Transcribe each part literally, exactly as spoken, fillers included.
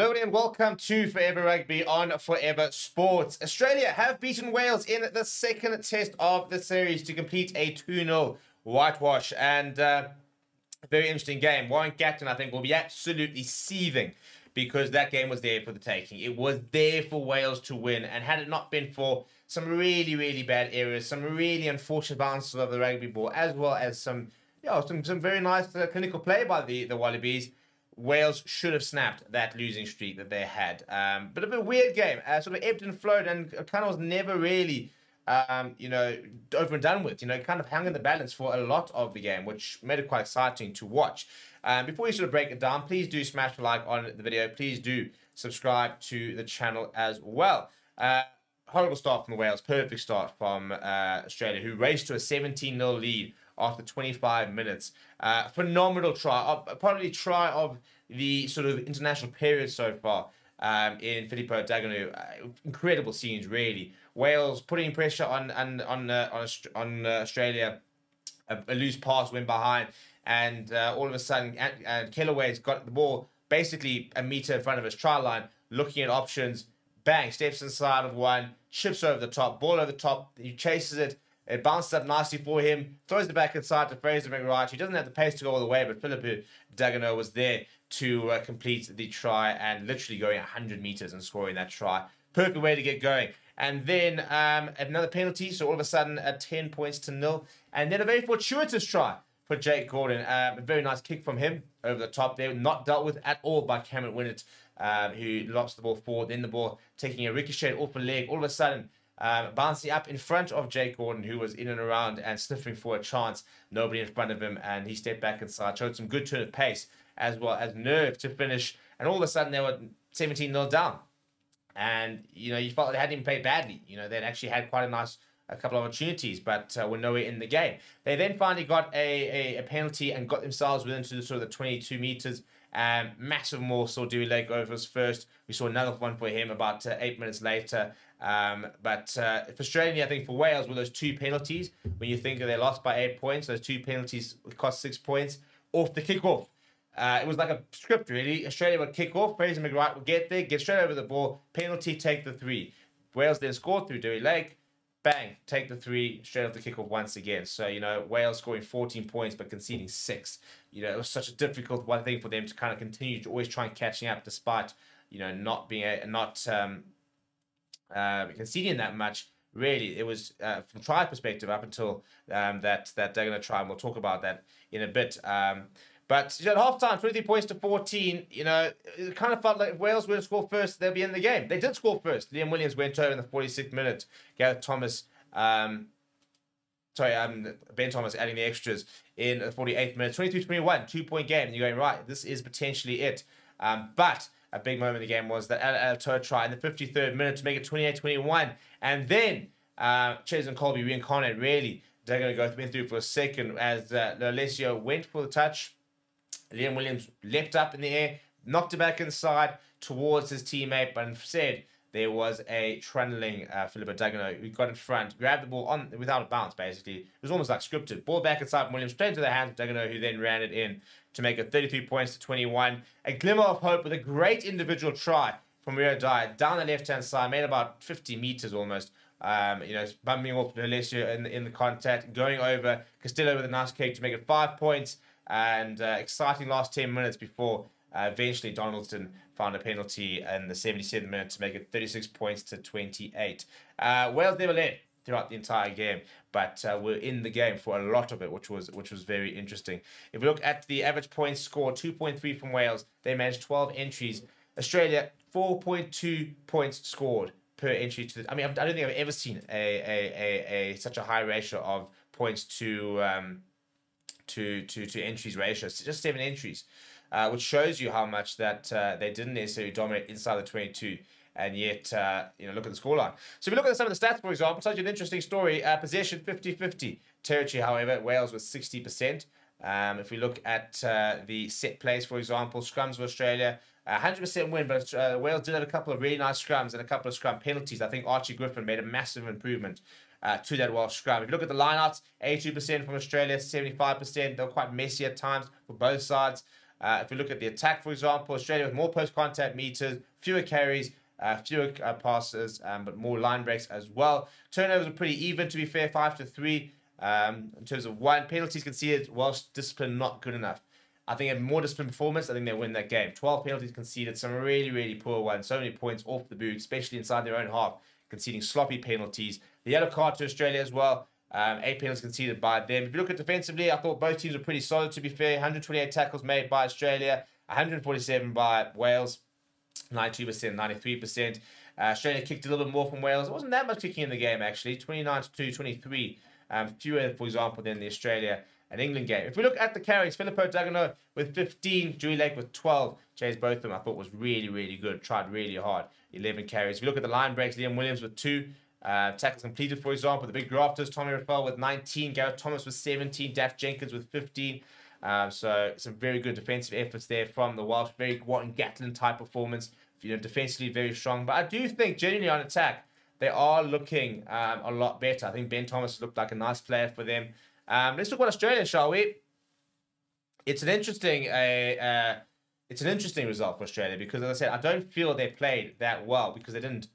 Hello and welcome to Forever Rugby on Forever Sports. Australia have beaten Wales in the second test of the series to complete a two nil whitewash. And uh, very interesting game. Warren Gatton, I think, will be absolutely seething because that game was there for the taking. It was there for Wales to win. And had it not been for some really, really bad errors, some really unfortunate bounces of the rugby ball, as well as some, you know, some, some very nice uh, clinical play by the, the Wallabies, Wales should have snapped that losing streak that they had. Um, but a bit weird game, uh, sort of ebbed and flowed, and kind of was never really, um, you know, over and done with. You know, kind of hung in the balance for a lot of the game, which made it quite exciting to watch. Um, before you sort of break it down, please do smash a like on the video. Please do subscribe to the channel as well. Uh, horrible start from the Wales, perfect start from uh, Australia, who raced to a seventeen nil lead after twenty-five minutes. Uh, phenomenal try, uh, probably try of the sort of international period so far um, in Filipo Daugunu. Uh, incredible scenes, really. Wales putting pressure on on on uh, on, on uh, Australia. A, a loose pass went behind, and uh, all of a sudden, uh, Kellaway's got the ball basically a meter in front of his try line, looking at options. Bang! Steps inside of one, chips over the top, ball over the top. He chases it. It bounces up nicely for him, throws the back inside to Fraser McRae. He doesn't have the pace to go all the way, but Filipo Daugunu was there to uh, complete the try and literally going one hundred metres and scoring that try. Perfect way to get going. And then um, another penalty, so all of a sudden at uh, ten points to nil. And then a very fortuitous try for Jake Gordon. Um, a very nice kick from him over the top there, not dealt with at all by Cameron Winnett, um, who lobs the ball forward, then the ball taking a ricochet off a leg. All of a sudden, Um, bouncing up in front of Jake Gordon, who was in and around and sniffing for a chance. Nobody in front of him, and he stepped back inside, showed some good turn of pace as well as nerve to finish. And all of a sudden, they were seventeen nil down. And, you know, you felt they hadn't even played badly. You know, they'd actually had quite a nice a couple of opportunities, but uh, were nowhere in the game. They then finally got a, a, a penalty and got themselves within to the, sort of the twenty-two metres. Um, massive more saw Dewi Lake over his first. We saw another one for him about uh, eight minutes later. Um, but uh, frustratingly, I think for Wales, with those two penalties, when you think they lost by eight points, those two penalties cost six points off the kickoff. Uh, it was like a script, really. Australia would kick off, Fraser McReight would get there, get straight over the ball, penalty, take the three. Wales then scored through Dewi Lake, bang, take the three, straight off the kickoff once again. So, you know, Wales scoring fourteen points but conceding six. You know, it was such a difficult one thing for them to kind of continue to always try and catching up, despite, you know, not being a, not um, uh, conceding that much. Really, it was uh, from try perspective up until um, that that they're going to try, and we'll talk about that in a bit. Um, but you know, at halftime, twenty-three points to fourteen. You know, it kind of felt like if Wales were to score first, they'll be in the game. They did score first. Liam Williams went over in the forty-sixth minute. Gareth Thomas. Um, Sorry, um, Ben Thomas adding the extras in the forty-eighth minute. twenty-three twenty-one, two-point game. And you're going, right, this is potentially it. Um, but a big moment in the game was that Alatoa try in the fifty-third minute to make it twenty-eight twenty-one. And then uh, Chase and Colby reincarnate, really. They're going to go th through for a second as uh, Nilesio went for the touch. Liam Williams leapt up in the air, knocked it back inside towards his teammate, but instead there was a trundling uh, Filipo Daugunu who got in front, grabbed the ball on without a bounce, basically. It was almost like scripted. Ball back inside from Williams, straight into the hands of Daugunu, who then ran it in to make it thirty-three points to twenty-one. A glimmer of hope with a great individual try from Rio Dyer down the left-hand side, made about fifty metres almost. Um, you know, bumping off Nilesio in the, in the contact, going over Castillo with a nice kick to make it five points. And uh, exciting last ten minutes before Uh, eventually, Donaldson found a penalty in the seventy-seventh minute to make it thirty-six points to twenty-eight. Uh, Wales never led throughout the entire game, but uh, were in the game for a lot of it, which was which was very interesting. If we look at the average points score, two point three from Wales, they managed twelve entries. Australia, four point two points scored per entry to the, I mean, I don't think I've ever seen a a a, a such a high ratio of points to um to to to entries ratio. It's just seven entries. Uh, which shows you how much that uh, they didn't necessarily dominate inside the twenty-two, and yet, uh, you know, look at the scoreline. So if you look at some of the stats, for example, such an interesting story. Uh, possession, fifty fifty. Territory, however, Wales was sixty percent. Um, if we look at uh, the set plays, for example, scrums for Australia, one hundred percent win, but uh, Wales did have a couple of really nice scrums and a couple of scrum penalties. I think Archie Griffin made a massive improvement Uh, to that Welsh scrum. If you look at the lineouts, eighty-two percent from Australia, seventy-five percent. They were quite messy at times for both sides. Uh, if we look at the attack, for example, Australia with more post-contact meters, fewer carries, uh, fewer uh, passes, um, but more line breaks as well. Turnovers are pretty even, to be fair, five to three um, in terms of one. Penalties conceded, Welsh discipline not good enough. I think a more disciplined performance, I think they win that game. twelve penalties conceded, some really, really poor ones. So many points off the boot, especially inside their own half, conceding sloppy penalties. The yellow card to Australia as well. Um, eight penalties conceded by them. If you look at defensively, I thought both teams were pretty solid, to be fair. one hundred twenty-eight tackles made by Australia, one hundred forty-seven by Wales, ninety-two percent, ninety-three percent. Uh, Australia kicked a little bit more from Wales. It wasn't that much kicking in the game, actually. twenty-nine to two, twenty-three. Um, fewer, for example, than the Australia and England game. If we look at the carries, Filipo Daugunu with fifteen, Dewi Lake with twelve. Chase Botham, I thought, was really, really good. Tried really hard. eleven carries. If you look at the line breaks, Liam Williams with two. Uh, tackles completed, for example, the big grafters, Tommy Reffell with nineteen, Gareth Thomas with seventeen, Daf Jenkins with fifteen. Um, so some very good defensive efforts there from the Welsh. Very Warren Gatton type performance. You know, defensively very strong. But I do think genuinely on attack, they are looking um, a lot better. I think Ben Thomas looked like a nice player for them. Um, let's look at Australia, shall we? It's an interesting, uh, uh, it's an interesting result for Australia because, as I said, I don't feel they played that well because they didn't.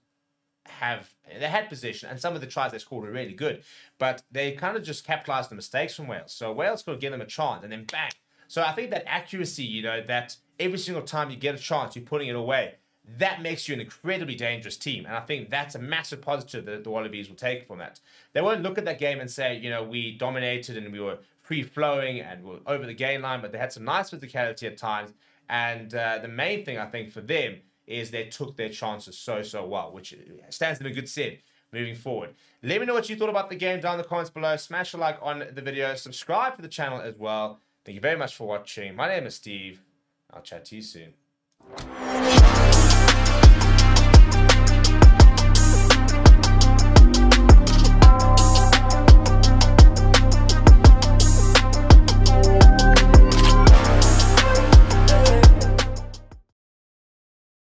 have they had possession, and some of the tries they scored were really good, but they kind of just capitalized the mistakes from Wales. So Wales could give them a chance and then bang. So I think that accuracy, you know, that every single time you get a chance, you're putting it away, that makes you an incredibly dangerous team. And I think that's a massive positive that the Wallabies will take from that. They won't look at that game and say, you know, we dominated and we were free-flowing and we were over the game line, but they had some nice physicality at times. And uh, the main thing I think for them is they took their chances so, so well, which stands them in good stead moving forward. Let me know what you thought about the game down in the comments below. Smash a like on the video. Subscribe to the channel as well. Thank you very much for watching. My name is Steve. I'll chat to you soon.